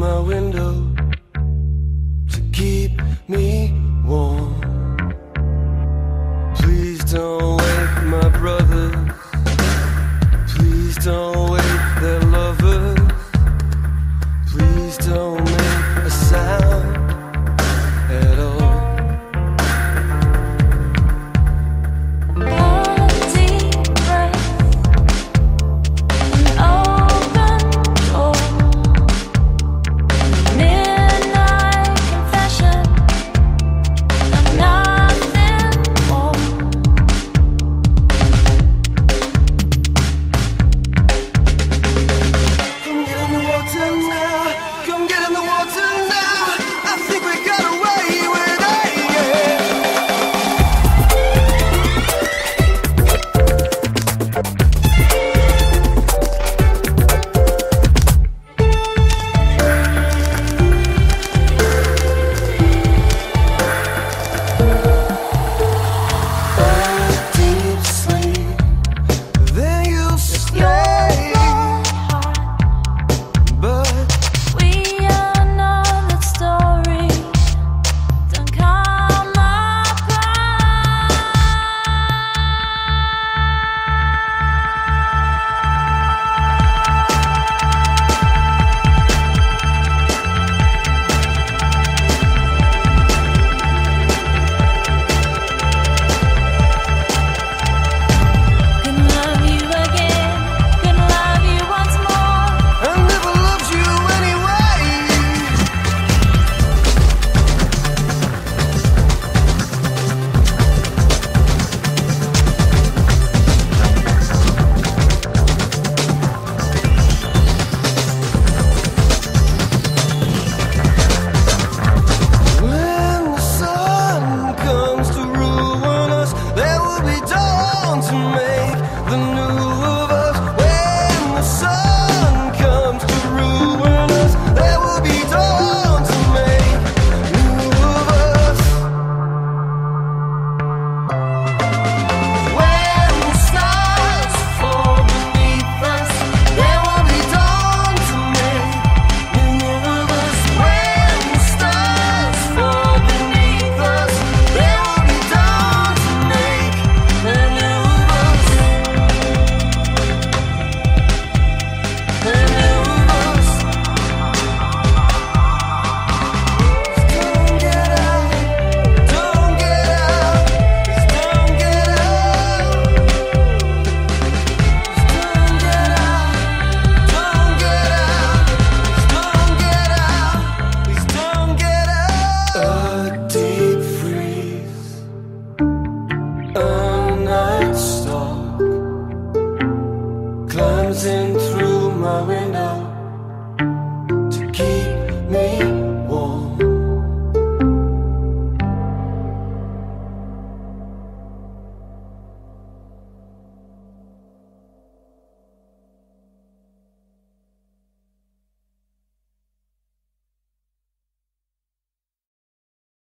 my window to keep me warm. Please don't wake my brothers, please don't wake their lovers, please don't